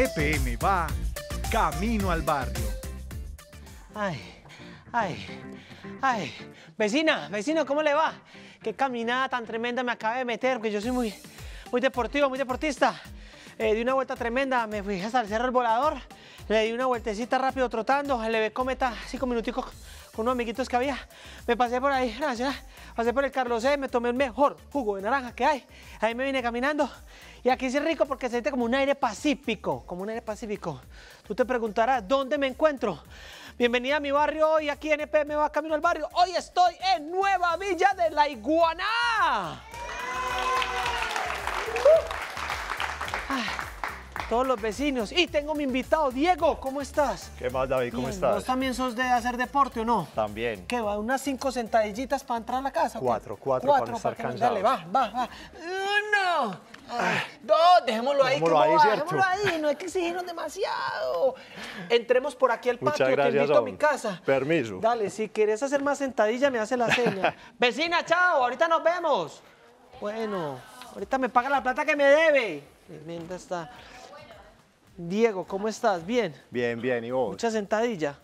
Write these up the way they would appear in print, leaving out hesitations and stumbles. EPM va camino al barrio. Ay, ay, ay. Vecina, vecino, ¿cómo le va? Qué caminada tan tremenda me acabé de meter, porque yo soy muy deportivo, muy deportista. Di una vuelta tremenda, me fui hasta el Cerro del Volador, le di una vueltecita rápido trotando, le ve cometa 5 minuticos con unos amiguitos que había, me pasé por ahí, pasé por el Carlos M, me tomé el mejor jugo de naranja que hay, ahí me vine caminando y aquí sí rico porque se siente como un aire pacífico, como un aire pacífico. Tú te preguntarás, ¿dónde me encuentro? Bienvenida a mi barrio hoy, aquí en EPM va camino al barrio, hoy estoy en Nueva Villa de la Iguaná. Todos los vecinos. Y tengo a mi invitado, Diego, ¿cómo estás? ¿Qué más, David? ¿Cómo estás? ¿Vos también sos de hacer deporte o no? También. ¿Qué va? ¿Unas 5 sentadillitas para entrar a la casa? 4, para no estar cansado. Dale, va. 1, 2, dejémoslo ahí. Dejémoslo ahí, no hay que exigirnos demasiado. Entremos por aquí al patio, te invito a mi casa. Permiso. Dale, si quieres hacer más sentadilla, me hace la seña. Vecina, chao, ahorita nos vemos. Bueno, ahorita me paga la plata que me debe. Tremenda está. Diego, ¿cómo estás? ¿Bien? Bien, bien, ¿y vos? Mucha sentadilla.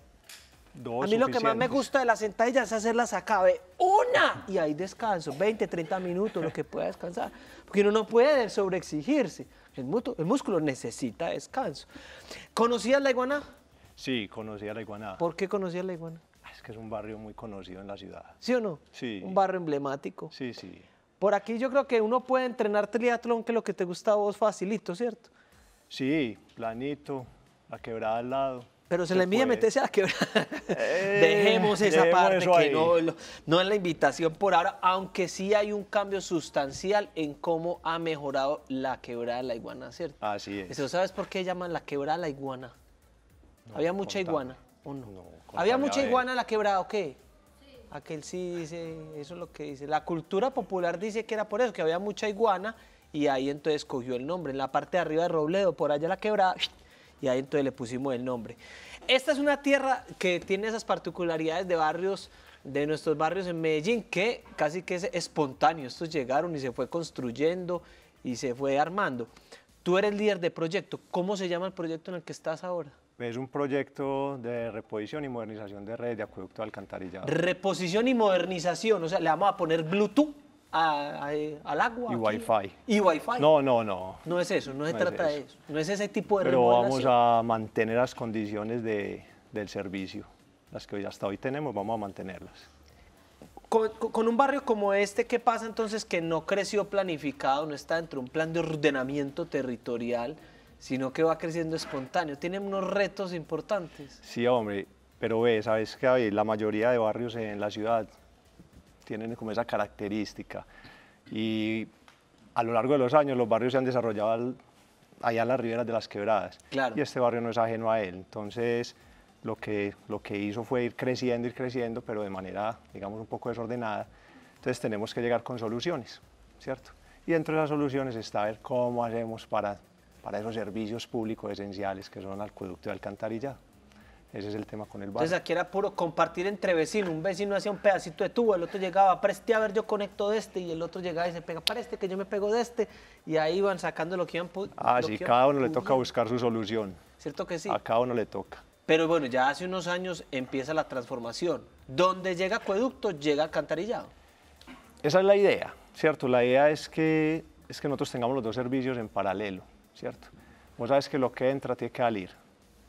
A mí lo que más me gusta de las sentadillas es hacerlas acá, ve, una, y ahí descanso, 20, 30 minutos, lo que pueda descansar, porque uno no puede sobreexigirse, el músculo necesita descanso. ¿Conocías la Iguaná? Sí, conocía la Iguaná. ¿Por qué conocías la Iguaná? Es que es un barrio muy conocido en la ciudad. ¿Sí o no? Sí. Un barrio emblemático. Sí, sí. Por aquí yo creo que uno puede entrenar triatlón, que es lo que te gusta a vos, facilito, ¿cierto? Sí, planito, la quebrada al lado. Pero se le envía meterse a la quebrada. Dejemos esa parte que no es la invitación por ahora, aunque sí hay un cambio sustancial en cómo ha mejorado la quebrada de la Iguaná, ¿cierto? Así es. ¿Pero sabes por qué llaman la quebrada de la Iguaná? No, ¿había mucha iguana o no? ¿Había mucha iguana en la quebrada o qué? Sí. Aquel sí dice, eso es lo que dice. La cultura popular dice que era por eso, que había mucha iguana. Y ahí entonces cogió el nombre, en la parte de arriba de Robledo, por allá la quebrada, y ahí entonces le pusimos el nombre. Esta es una tierra que tiene esas particularidades de barrios, de nuestros barrios en Medellín, que casi que es espontáneo. Estos llegaron y se fue construyendo y se fue armando. Tú eres líder de proyecto. ¿Cómo se llama el proyecto en el que estás ahora? Es un proyecto de reposición y modernización de redes de acueducto de alcantarillado. Reposición y modernización, o sea, le vamos a poner Bluetooth al agua. Y Wi-Fi. Y Wi-Fi. No. No es eso, no se trata de eso. No es ese tipo de remodelación. Pero vamos a mantener las condiciones del servicio. Las que hasta hoy tenemos, vamos a mantenerlas. Con un barrio como este, ¿qué pasa entonces que no creció planificado, no está dentro de un plan de ordenamiento territorial, sino que va creciendo espontáneo? Tiene unos retos importantes. Sí, hombre, pero sabes que la mayoría de barrios en la ciudad tienen como esa característica y a lo largo de los años los barrios se han desarrollado allá en las riberas de las quebradas, claro. Y este barrio no es ajeno a él, entonces lo que hizo fue ir creciendo, pero de manera, digamos, un poco desordenada, entonces tenemos que llegar con soluciones, ¿cierto? Y dentro de esas soluciones está ver cómo hacemos para esos servicios públicos esenciales que son acueducto y alcantarillado. Ese es el tema con el barrio. Entonces aquí era puro compartir entre vecinos. Un vecino hacía un pedacito de tubo, el otro llegaba, preste, a ver, yo conecto de este, y el otro llegaba y se pega para este, que yo me pego de este, y ahí iban sacando lo que iban... sí, cada uno le toca buscar su solución. ¿Cierto que sí? A cada uno le toca. Pero bueno, ya hace unos años empieza la transformación. Donde llega acueducto, llega alcantarillado. Esa es la idea, ¿cierto? La idea es que nosotros tengamos los dos servicios en paralelo, ¿cierto? Vos sabes que lo que entra tiene que salir.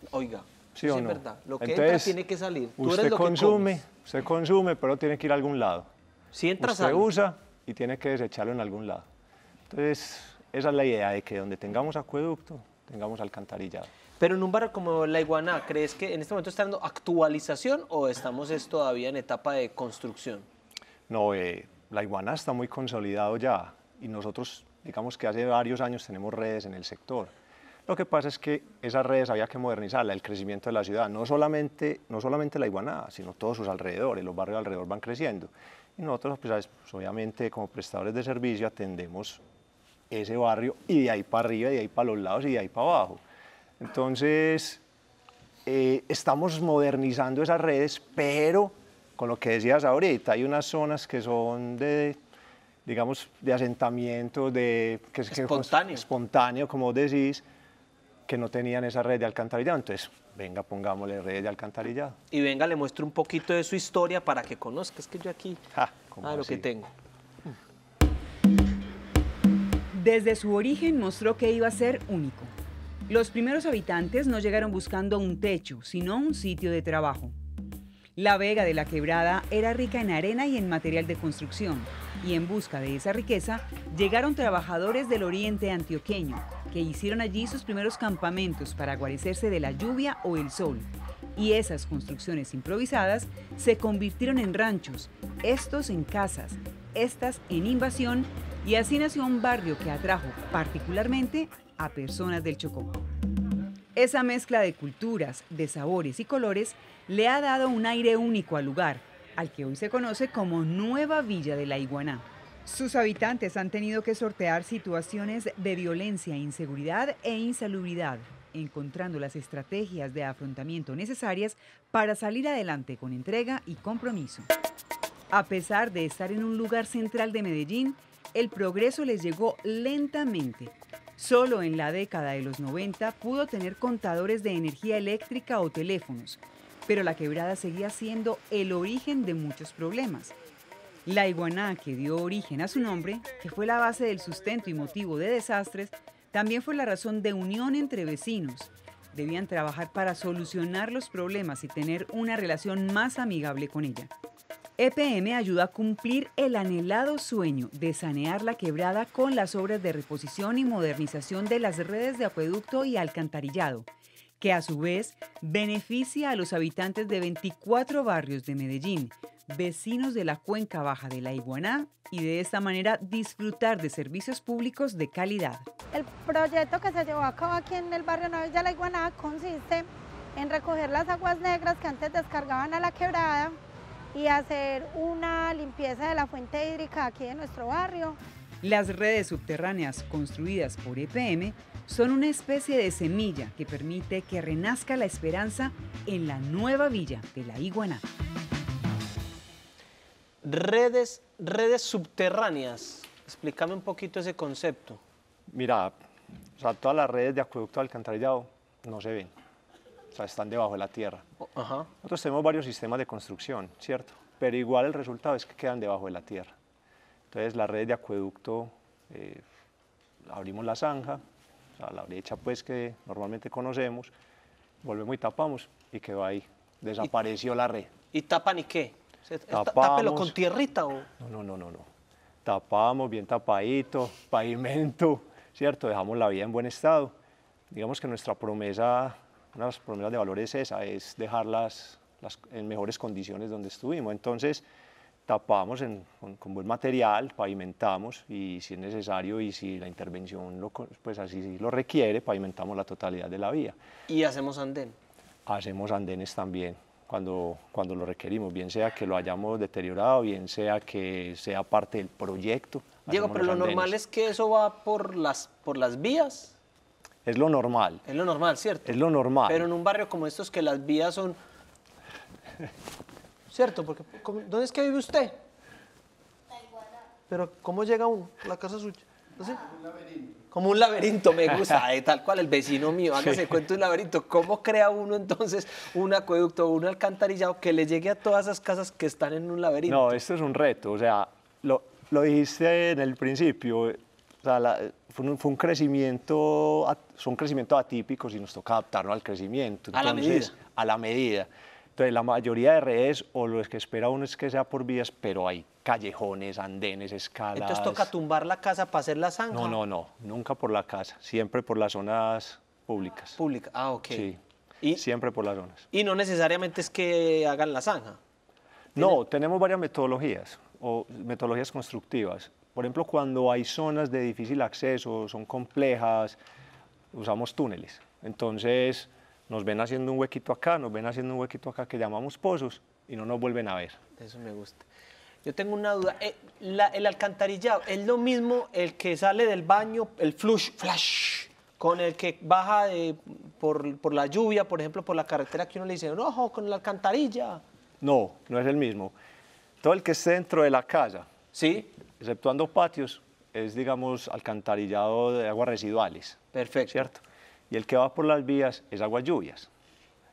Oiga. ¿Sí o no? Es verdad, lo que entra tiene que salir. Usted consume, pero tiene que ir a algún lado. Si entra, usted usa y tiene que desecharlo en algún lado. Entonces, esa es la idea de que donde tengamos acueducto, tengamos alcantarillado. Pero en un barrio como la Iguaná, ¿crees que en este momento está dando actualización o estamos todavía en etapa de construcción? No, la Iguaná está muy consolidado ya y nosotros, digamos que hace varios años tenemos redes en el sector. Lo que pasa es que esas redes había que modernizarlas, el crecimiento de la ciudad, no solamente la Iguaná, sino todos sus alrededores, los barrios alrededor van creciendo. Y nosotros, pues, obviamente, como prestadores de servicio, atendemos ese barrio y de ahí para arriba, y de ahí para los lados y de ahí para abajo. Entonces, estamos modernizando esas redes, pero con lo que decías ahorita, hay unas zonas que son de... digamos, de asentamiento, de... espontáneo. Espontáneo, como decís, que no tenían esa red de alcantarillado. Entonces, venga, pongámosle red de alcantarillado. Y venga, le muestro un poquito de su historia para que conozca. Es que yo aquí, lo que tengo. Desde su origen mostró que iba a ser único. Los primeros habitantes no llegaron buscando un techo, sino un sitio de trabajo. La Vega de la Quebrada era rica en arena y en material de construcción, y en busca de esa riqueza llegaron trabajadores del oriente antioqueño, que hicieron allí sus primeros campamentos para guarecerse de la lluvia o el sol. Y esas construcciones improvisadas se convirtieron en ranchos, estos en casas, estas en invasión, y así nació un barrio que atrajo particularmente a personas del Chocó. Esa mezcla de culturas, de sabores y colores le ha dado un aire único al lugar, al que hoy se conoce como Nueva Villa de la Iguaná. Sus habitantes han tenido que sortear situaciones de violencia, inseguridad e insalubridad, encontrando las estrategias de afrontamiento necesarias para salir adelante con entrega y compromiso. A pesar de estar en un lugar central de Medellín, el progreso les llegó lentamente. Solo en la década de los 90 pudo tener contadores de energía eléctrica o teléfonos, pero la Quebrada seguía siendo el origen de muchos problemas. La Iguaná, que dio origen a su nombre, que fue la base del sustento y motivo de desastres, también fue la razón de unión entre vecinos. Debían trabajar para solucionar los problemas y tener una relación más amigable con ella. EPM ayudó a cumplir el anhelado sueño de sanear la Quebrada con las obras de reposición y modernización de las redes de acueducto y alcantarillado, que a su vez beneficia a los habitantes de 24 barrios de Medellín, vecinos de la Cuenca Baja de la Iguaná, y de esta manera disfrutar de servicios públicos de calidad. El proyecto que se llevó a cabo aquí en el barrio Nueva Villa de la Iguaná consiste en recoger las aguas negras que antes descargaban a la Quebrada y hacer una limpieza de la fuente hídrica aquí de nuestro barrio. Las redes subterráneas construidas por EPM son una especie de semilla que permite que renazca la esperanza en la Nueva Villa de la Iguaná. Redes subterráneas. Explícame un poquito ese concepto. Mira, o sea, todas las redes de acueducto alcantarillado no se ven. O sea, están debajo de la tierra. Ajá. Nosotros tenemos varios sistemas de construcción, ¿cierto? Pero igual el resultado es que quedan debajo de la tierra. Entonces, las redes de acueducto, abrimos la zanja, o sea, la brecha pues que normalmente conocemos, volvemos y tapamos y quedó ahí, desapareció la red. ¿Y tapan y qué? ¿Tápelo con tierrita o...? No. Tapamos bien tapadito, pavimento, ¿cierto? Dejamos la vía en buen estado. Digamos que nuestra promesa, una de las promesas de valor es esa, es dejarlas en mejores condiciones donde estuvimos. Entonces, tapamos con buen material, pavimentamos y si es necesario y si la intervención pues así lo requiere, pavimentamos la totalidad de la vía. ¿Y hacemos andén? Hacemos andenes también cuando lo requerimos, bien sea que lo hayamos deteriorado, bien sea que sea parte del proyecto. Diego, pero lo normal es que eso va por las vías. Es lo normal. Es lo normal, ¿cierto? Es lo normal. Pero en un barrio como estos que las vías son... ¿Cierto? Porque, ¿dónde es que vive usted? La Iguaná. Pero, ¿cómo llega uno a la casa suya? ¿No sé? Como un laberinto. Como un laberinto, me gusta, tal cual, el vecino mío, hágase cuenta un laberinto. ¿Cómo crea uno entonces un acueducto o un alcantarillado que le llegue a todas esas casas que están en un laberinto? No, esto es un reto, o sea, lo dijiste en el principio, o sea, fue un crecimiento atípico si nos toca adaptarnos al crecimiento. Entonces, a la medida. Entonces, la mayoría de redes, o lo que espera uno es que sea por vías, pero hay callejones, andenes, escalas. Entonces, ¿toca tumbar la casa para hacer la zanja? No, nunca por la casa, siempre por las zonas públicas. Públicas, ok. Sí, siempre por las zonas. ¿Y no necesariamente es que hagan la zanja? No, tenemos varias metodologías, o metodologías constructivas. Por ejemplo, cuando hay zonas de difícil acceso, son complejas, usamos túneles. Entonces... nos ven haciendo un huequito acá, nos ven haciendo un huequito acá que llamamos pozos y no nos vuelven a ver. Eso me gusta. Yo tengo una duda. ¿El alcantarillado es lo mismo el que sale del baño, el flash, con el que baja por la lluvia, por ejemplo, por la carretera que uno le dice, ¡ojo, con la alcantarilla! No, no es el mismo. Todo el que esté dentro de la casa, ¿sí? Exceptuando patios, es, digamos, alcantarillado de aguas residuales. Perfecto. ¿Cierto? y el que va por las vías es aguas lluvias.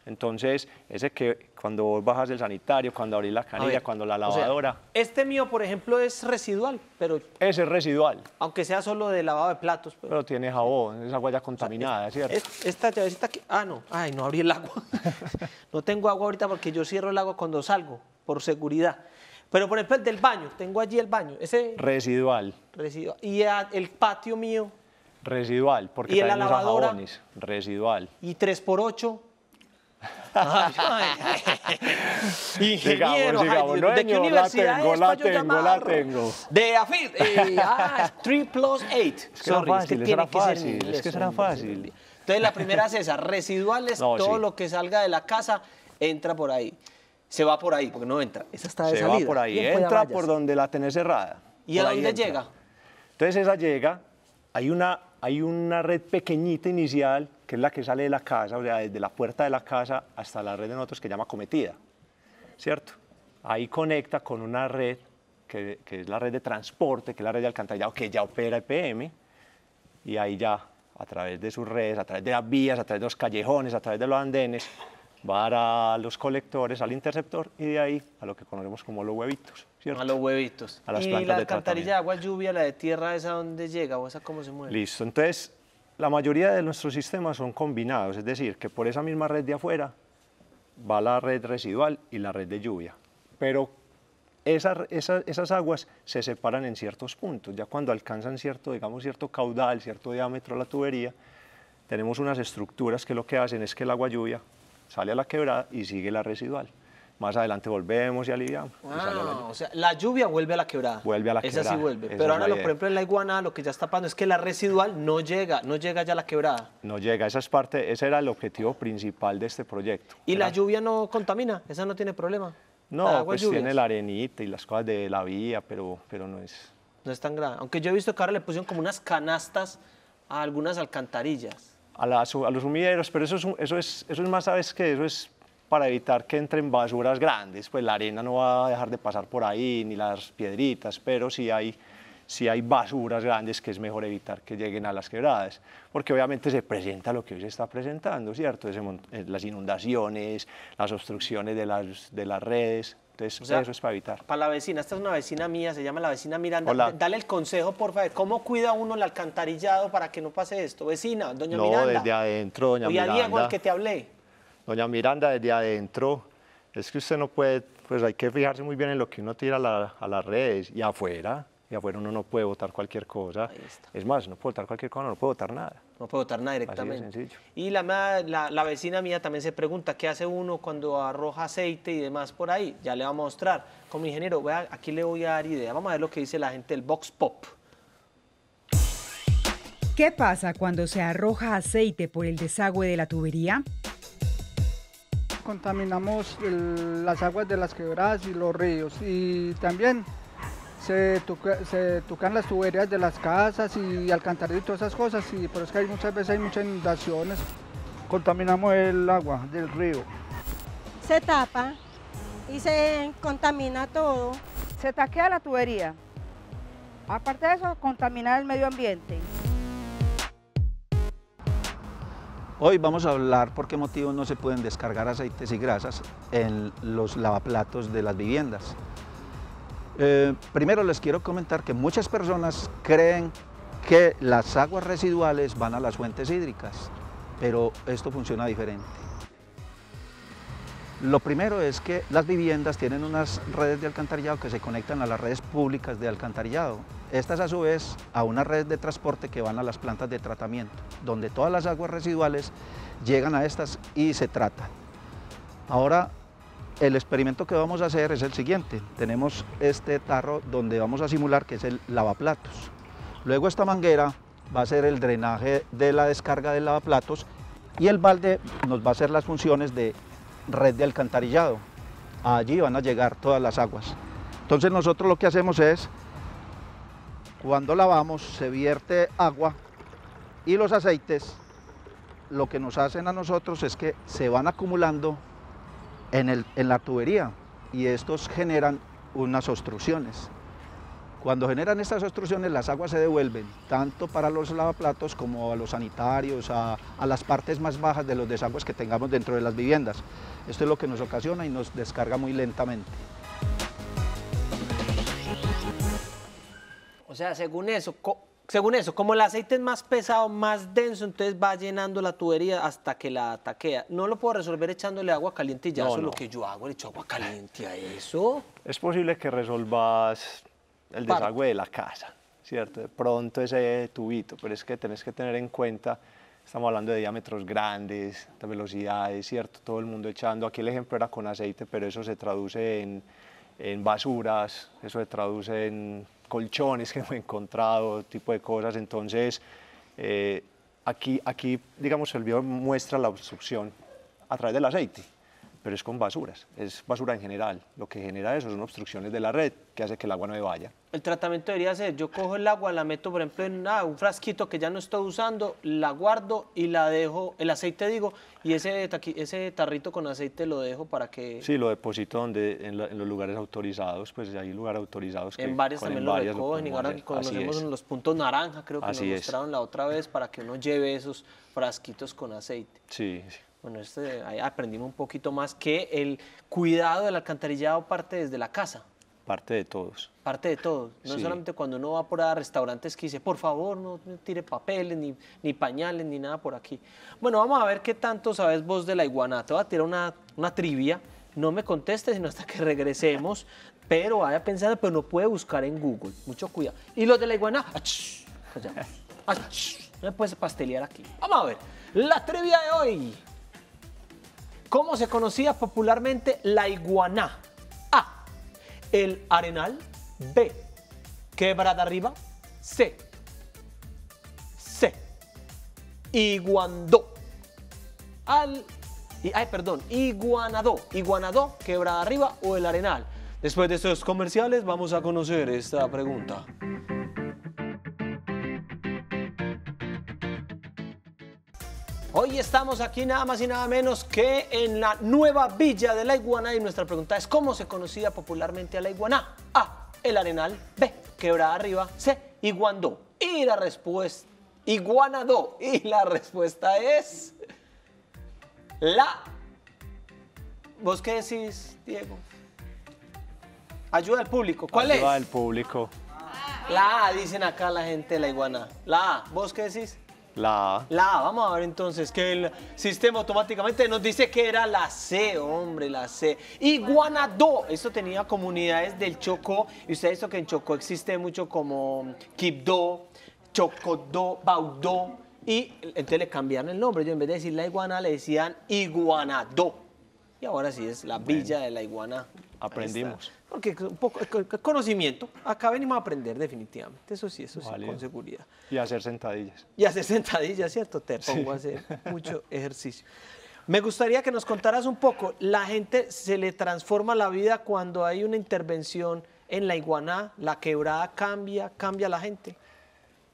Entonces, ese que cuando vos bajas el sanitario, cuando abrís la canilla, cuando la lavadora... O sea, este mío, por ejemplo, es residual, pero... Ese es residual. Aunque sea solo de lavado de platos. Pero tiene jabón, es agua ya contaminada, o sea, ¿cierto? Esta llavecita aquí... Ah, no. Ay, no abrí el agua. No tengo agua ahorita porque yo cierro el agua cuando salgo, por seguridad. Pero, por ejemplo, el del baño. Tengo allí el baño. Ese... Residual. Residual. Y el patio mío... Residual, porque también usa jabones. Residual. Y 3×8... Ingeniero, sigamos, no, ¿de qué universidad es? La tengo. De AFID, 3+8. Es que era fácil, es que será fácil. Entonces la primera es esa, residuales, todo lo que salga de la casa entra por ahí. Se va por ahí, porque no entra. Esa está de salida. Se va por ahí, entra por donde la tenés cerrada. ¿Y a dónde llega? Entonces esa llega, hay una red pequeñita inicial, que es la que sale de la casa, o sea, desde la puerta de la casa hasta la red de nosotros que se llama cometida, ¿cierto? Ahí conecta con una red que es la red de transporte, que es la red de alcantarillado, que ya opera EPM, y ahí ya, a través de sus redes, a través de las vías, a través de los callejones, a través de los andenes, va a los colectores, al interceptor, y de ahí a lo que conocemos como los huevitos, ¿cierto? A los huevitos. A las plantas de tratamiento. ¿Y la alcantarilla de agua, lluvia, la de tierra, esa dónde llega o esa cómo se mueve? Listo, entonces... La mayoría de nuestros sistemas son combinados, es decir, que por esa misma red de afuera va la red residual y la red de lluvia, pero esas aguas se separan en ciertos puntos, ya cuando alcanzan cierto, digamos, cierto caudal, cierto diámetro a la tubería, tenemos unas estructuras que lo que hacen es que el agua lluvia sale a la quebrada y sigue la residual. Más adelante volvemos y aliviamos. Ah, o sea, la lluvia vuelve a la quebrada. Vuelve a la quebrada. Esa sí vuelve. Pero ahora, por ejemplo, en la Iguaná lo que ya está pasando es que la residual no llega ya a la quebrada. No llega, ese era el objetivo principal de este proyecto. ¿Y la lluvia no contamina? ¿Esa no tiene problema? No, pues tiene la arenita y las cosas de la vía, pero no es... No es tan grave. Aunque yo he visto que ahora le pusieron como unas canastas a algunas alcantarillas. A los sumideros, pero eso es más, ¿sabes qué? Eso es... para evitar que entren basuras grandes, pues la arena no va a dejar de pasar por ahí, ni las piedritas, pero sí hay basuras grandes que es mejor evitar que lleguen a las quebradas, porque obviamente se presenta lo que hoy se está presentando, ¿cierto? Las inundaciones, las obstrucciones de las redes, entonces o sea, eso es para evitar. Para la vecina, esta es una vecina mía, se llama la vecina Miranda. Hola. Dale el consejo, por favor, ¿cómo cuida uno el alcantarillado para que no pase esto? Vecina, doña Miranda. No, desde adentro, doña Miranda. Y a Diego, el que te hablé. Doña Miranda, desde adentro, es que usted no puede, pues hay que fijarse muy bien en lo que uno tira a las redes y afuera uno no puede botar cualquier cosa. Es más, no puede botar cualquier cosa, no puede botar nada. No puede botar nada directamente. Así de sencillo. Y la vecina mía también se pregunta qué hace uno cuando arroja aceite y demás por ahí. Ya le vamos a mostrar. Como ingeniero, aquí le voy a dar idea. Vamos a ver lo que dice la gente del Vox Pop. ¿Qué pasa cuando se arroja aceite por el desagüe de la tubería? Contaminamos las aguas de las quebradas y los ríos, y también se tocan las tuberías de las casas y alcantarillas y todas esas cosas, y por eso que muchas veces hay inundaciones. Contaminamos el agua del río. Se tapa y se contamina todo. Se taquea la tubería. Aparte de eso, contaminar el medio ambiente. Hoy vamos a hablar por qué motivo no se pueden descargar aceites y grasas en los lavaplatos de las viviendas. Primero les quiero comentar que muchas personas creen que las aguas residuales van a las fuentes hídricas, pero esto funciona diferente. Lo primero es que las viviendas tienen unas redes de alcantarillado que se conectan a las redes públicas de alcantarillado. Estas a su vez a una red de transporte que van a las plantas de tratamiento, donde todas las aguas residuales llegan a estas y se tratan. Ahora, el experimento que vamos a hacer es el siguiente. Tenemos este tarro donde vamos a simular que es el lavaplatos. Luego esta manguera va a ser el drenaje de la descarga del lavaplatos y el balde nos va a hacer las funciones de red de alcantarillado. Allí van a llegar todas las aguas. Entonces nosotros lo que hacemos es, cuando lavamos se vierte agua y los aceites, lo que nos hacen a nosotros es que se van acumulando en la tubería y estos generan unas obstrucciones. Cuando generan estas obstrucciones, las aguas se devuelven tanto para los lavaplatos como a los sanitarios, a las partes más bajas de los desagües que tengamos dentro de las viviendas. Esto es lo que nos ocasiona y nos descarga muy lentamente. O sea, según eso, como el aceite es más pesado, más denso, entonces va llenando la tubería hasta que la taquea. No lo puedo resolver echándole agua caliente y ya. Eso es lo que yo hago, le echo agua caliente a eso. Es posible que resolvas el desagüe de la casa, ¿cierto? De pronto ese tubito, pero es que tenés que tener en cuenta, estamos hablando de diámetros grandes, de velocidades, ¿cierto? Todo el mundo echando, aquí el ejemplo era con aceite, pero eso se traduce en basuras, eso se traduce en colchones que hemos encontrado, tipo de cosas. Entonces, aquí, digamos, el video muestra la obstrucción a través del aceite, pero es con basuras, es basura en general. Lo que genera eso son obstrucciones de la red que hace que el agua no vaya. El tratamiento debería ser, yo cojo el agua, la meto por ejemplo en un frasquito que ya no estoy usando, la guardo y la dejo, el aceite digo, y ese tarrito con aceite lo dejo para que... Sí, lo deposito donde, en los lugares autorizados, pues hay lugares autorizados que... En varios también lo recogen, y ahora conocemos los puntos naranja, creo que nos mostraron la otra vez, para que uno lleve esos frasquitos con aceite. Sí, sí. Bueno, ahí aprendimos un poquito más que el cuidado del alcantarillado parte desde la casa. Parte de todos. Parte de todos. No sí. Solamente cuando uno va por a restaurantes que dice, por favor, no tire papeles, ni pañales, ni nada por aquí. Bueno, vamos a ver qué tanto sabes vos de la Iguaná. Te voy a tirar una trivia. No me contestes sino hasta que regresemos, pero vaya pensando, pero no puede buscar en Google. Mucho cuidado. Y los de la Iguaná, ¡achú! ¡Achú! No me puedes pastelear aquí. Vamos a ver. La trivia de hoy. ¿Cómo se conocía popularmente la Iguaná? A. El Arenal. B. Quebrada Arriba. C. Iguandó. Iguanadó. Iguanadó, Quebrada Arriba o El Arenal. Después de estos comerciales vamos a conocer esta pregunta. Hoy estamos aquí nada más y nada menos que en la Nueva Villa de la Iguaná y nuestra pregunta es ¿cómo se conocía popularmente a la Iguaná? A. El Arenal. B. Quebrada Arriba. C. Iguandó. Y la respuesta... Iguanadó. Y la respuesta es... La... ¿Vos qué decís, Diego? Ayuda al público. ¿Cuál es? Ayuda al público. La A, dicen acá la gente de la Iguaná. La A. ¿Vos qué decís? La A. La A, vamos a ver entonces que el sistema automáticamente nos dice que era la C, hombre, la C. Iguanadó, esto tenía comunidades del Chocó, y usted ha visto que en Chocó existe mucho como Quibdó, Chocodó, Baudó, y entonces le cambiaron el nombre, yo en vez de decir la Iguaná le decían Iguanadó, y ahora sí es la Villa de la Iguaná. Aprendimos. Porque un poco conocimiento, acá venimos a aprender definitivamente, eso sí, válido. Con seguridad. Y hacer sentadillas. Y hacer sentadillas, ¿cierto? Te pongo a hacer mucho ejercicio. Me gustaría que nos contaras un poco, la gente se le transforma la vida cuando hay una intervención en la Iguaná, la quebrada cambia la gente.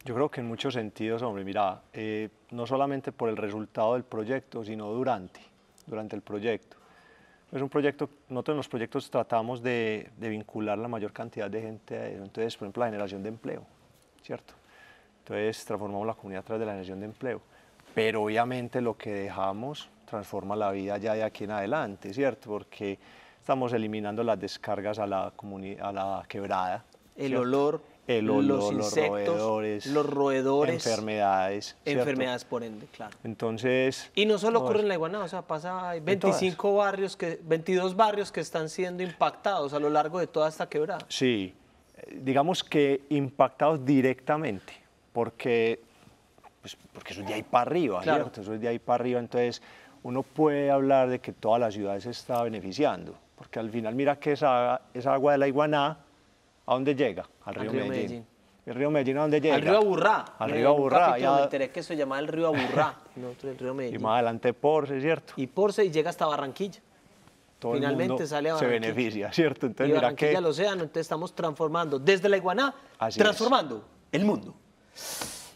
Yo creo que en muchos sentidos, hombre, mira, no solamente por el resultado del proyecto, sino durante el proyecto. Es un proyecto, nosotros en los proyectos tratamos de vincular la mayor cantidad de gente a eso. Entonces, por ejemplo, la generación de empleo, ¿cierto? Entonces, transformamos la comunidad a través de la generación de empleo. Pero obviamente lo que dejamos transforma la vida ya de aquí en adelante, ¿cierto? Porque estamos eliminando las descargas a la quebrada. El olor, los insectos, los roedores. Enfermedades. ¿Cierto? Enfermedades, por ende, claro. Entonces... Y no solo ocurre en la Iguaná, o sea, pasa... Hay 22 barrios que están siendo impactados a lo largo de toda esta quebrada. Sí, digamos que impactados directamente, porque eso es de ahí para arriba, claro. ¿Cierto? Eso es de ahí para arriba, entonces uno puede hablar de que toda la ciudad se está beneficiando, porque al final mira que esa agua de la Iguaná, ¿a dónde llega? Al río Medellín. ¿El río Medellín a dónde llega? Al río Aburrá. Al río Aburrá. Me enteré que eso se llamaba el río Aburrá, no el río Medellín. Y más adelante Porce, ¿cierto? Y Porce y llega hasta Barranquilla. Todo finalmente sale a Barranquilla. Se beneficia, ¿cierto? Entonces, y mira Barranquilla al océano, entonces estamos transformando, desde la Iguaná, transformando el mundo.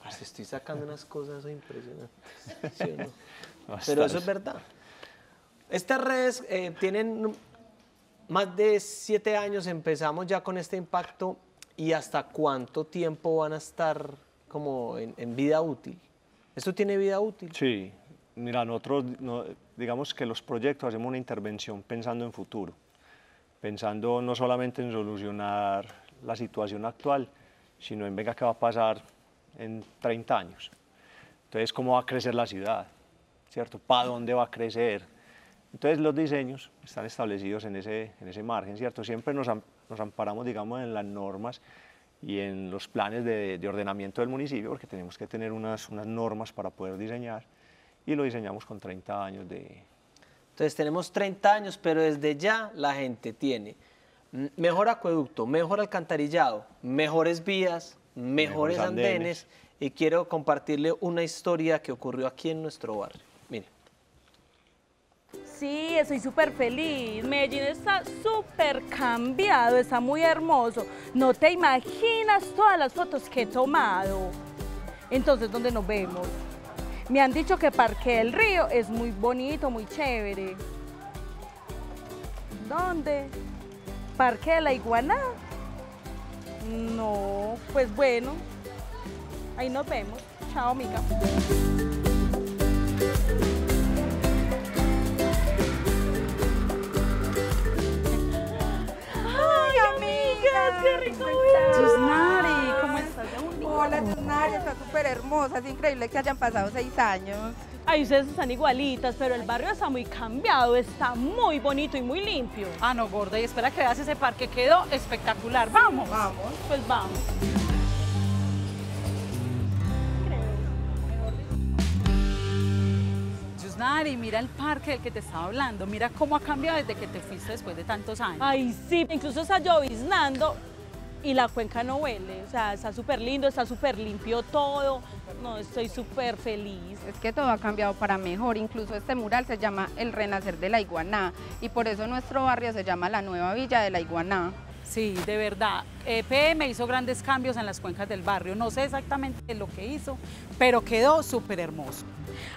Pues estoy sacando unas cosas impresionantes, ¿sí o no? Pero eso es verdad. Estas redes tienen... Más de 7 años empezamos ya con este impacto ¿Y hasta cuánto tiempo van a estar como en vida útil? ¿Esto tiene vida útil? Sí. Mira, nosotros digamos que los proyectos hacemos una intervención pensando en futuro, pensando no solamente en solucionar la situación actual, sino en venga, ¿qué va a pasar en 30 años? Entonces, ¿cómo va a crecer la ciudad? ¿Cierto? ¿Para dónde va a crecer? Entonces, los diseños están establecidos en ese margen, ¿cierto? Siempre nos amparamos, digamos, en las normas y en los planes de ordenamiento del municipio, porque tenemos que tener unas normas para poder diseñar, y lo diseñamos con 30 años de... Entonces tenemos 30 años, pero desde ya la gente tiene mejor acueducto, mejor alcantarillado, mejores vías, mejores andenes, y quiero compartirle una historia que ocurrió aquí en nuestro barrio. Mire. Sí, estoy súper feliz. Medellín está súper cambiado, está muy hermoso. No te imaginas todas las fotos que he tomado. Entonces, ¿dónde nos vemos? Me han dicho que Parque del Río es muy bonito, muy chévere. ¿Dónde? ¿Parque de la Iguaná? No, pues bueno. Ahí nos vemos. Chao, mica. ¡Ay, amigas! ¡Qué rico! Yusnari, ¿cómo estás? Hola, Yusnari, está súper hermosa, es increíble que hayan pasado 6 años. Ay, ustedes están igualitas, pero el barrio está muy cambiado, está muy bonito y muy limpio. Ah, no, gorda, y espera que veas ese parque, quedó espectacular. ¡Vamos! Vamos. Pues vamos. Yusnari, mira el parque del que te estaba hablando, mira cómo ha cambiado desde que te fuiste después de tantos años. Ay, sí, incluso está lloviznando. Y la cuenca no huele, o sea, está súper lindo, está súper limpio todo, no, estoy súper feliz. Es que todo ha cambiado para mejor, incluso este mural se llama El Renacer de la Iguaná, y por eso nuestro barrio se llama la Nueva Villa de la Iguaná. Sí, de verdad, EPM hizo grandes cambios en las cuencas del barrio, no sé exactamente lo que hizo, pero quedó súper hermoso.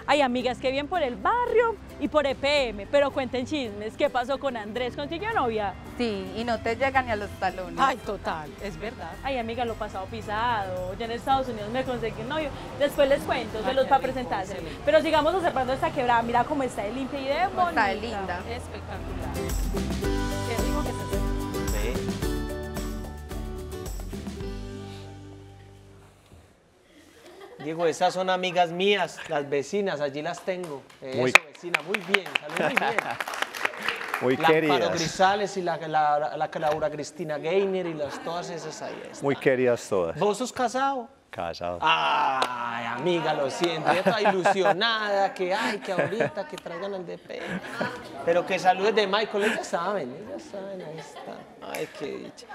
Ay, amigas, qué bien por el barrio y por EPM, pero cuenten chismes, ¿qué pasó con Andrés? ¿Consiguió novia? Sí, y no te llegan ni a los talones. Ay, total, es verdad. Ay, amiga, lo pasado pisado, yo en Estados Unidos me conseguí un novio, después les cuento, se los va a presentar. Pero sigamos observando esta quebrada, mira cómo está de limpia y de bonita. Está de linda. Espectacular. ¿Qué digo que está? Diego, esas son amigas mías, las vecinas, allí las tengo. Eso, muy... vecina, muy bien, salud, muy bien. Muy las queridas. Las Blanquizales y la Cristina Gayner y todas esas ahí están. Muy queridas todas. ¿Vos sos casado? Casado. Ay, amiga, lo siento, yo estaba ilusionada, que ay, que ahorita, que traigan al DP. Pero que saludes de Michael, ellas saben, ahí está. Ay, qué dicha.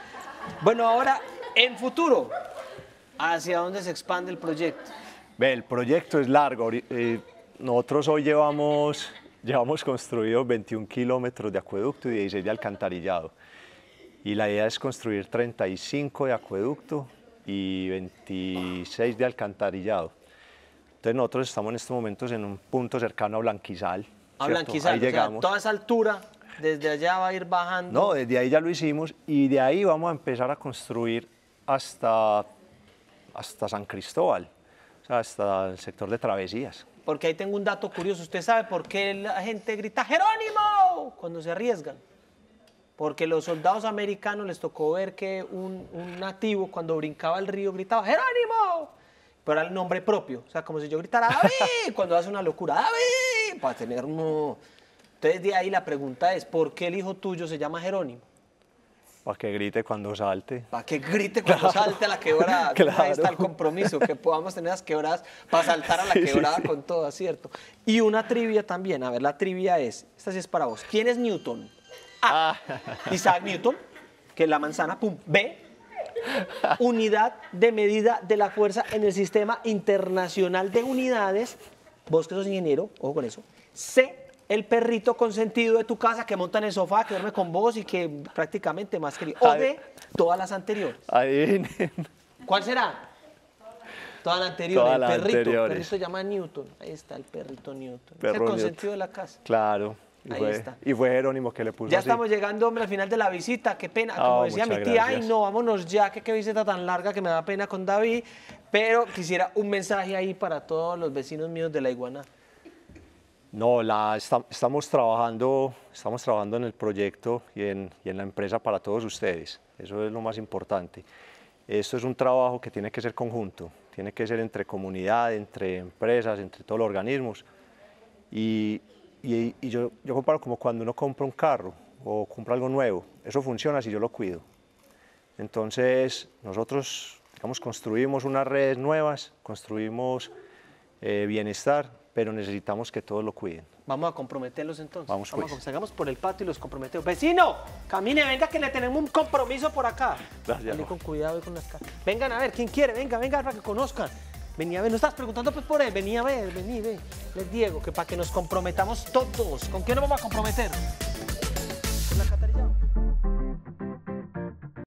Bueno, ahora, en futuro, ¿hacia dónde se expande el proyecto? El proyecto es largo. Nosotros hoy llevamos construidos 21 kilómetros de acueducto y 16 de alcantarillado. Y la idea es construir 35 de acueducto y 26 de alcantarillado. Entonces nosotros estamos en estos momentos en un punto cercano a Blanquizal. A Blanquizal, ahí llegamos. O sea, toda esa altura, desde allá va a ir bajando. No, desde ahí ya lo hicimos y de ahí vamos a empezar a construir hasta San Cristóbal, o sea, hasta el sector de travesías. Porque ahí tengo un dato curioso. ¿Usted sabe por qué la gente grita Jerónimo cuando se arriesgan? Porque los soldados americanos les tocó ver que un nativo cuando brincaba el río gritaba Jerónimo, pero era el nombre propio, o sea, como si yo gritara David, cuando hace una locura, David, para tener uno... Entonces de ahí la pregunta es, ¿por qué el hijo tuyo se llama Jerónimo? Para que grite cuando salte. Para que grite cuando salte a la quebrada. Claro. Ahí está el compromiso, que podamos tener las quebradas para saltar a la quebrada con todo, ¿cierto? Y una trivia también. A ver, la trivia es, esta sí es para vos. ¿Quién es Newton? A, Isaac Newton, que es la manzana, pum. B, unidad de medida de la fuerza en el Sistema Internacional de Unidades. Vos que sos ingeniero, ojo con eso. C, el perrito consentido de tu casa que monta en el sofá, que duerme con vos y que prácticamente más querido. O de todas las anteriores. Adivinen. ¿Cuál será? Todas las anteriores. Todas las anteriores. El perrito se llama Newton. Ahí está el perrito Newton. Es el consentido de la casa. Claro. Ahí está. Y fue Jerónimo que le puso. Ya así. Estamos llegando, hombre, al final de la visita. Qué pena. Como decía mi tía, gracias. Ay, no, vámonos ya, que qué visita tan larga que me da pena con David. Pero quisiera un mensaje ahí para todos los vecinos míos de La Iguaná. No, estamos trabajando en el proyecto y en la empresa para todos ustedes. Eso es lo más importante. Esto es un trabajo que tiene que ser conjunto, tiene que ser entre comunidad, entre empresas, entre todos los organismos. Y yo comparo como cuando uno compra un carro o compra algo nuevo. Eso funciona si yo lo cuido. Entonces, nosotros, digamos, construimos unas redes nuevas, construimos bienestar, pero necesitamos que todos lo cuiden. Vamos a comprometerlos entonces. Vamos, pues. Salgamos por el patio y los comprometemos. ¡Vecino! ¡Camine, venga, que le tenemos un compromiso por acá! Gracias. Dale con cuidado y con las caras. Vengan a ver, ¿quién quiere? Venga, venga, para que conozcan. Vení a ver, no estás preguntando pues por él. Vení a ver, vení, ve. Les Diego, que para que nos comprometamos todos. ¿Con quién nos vamos a comprometer?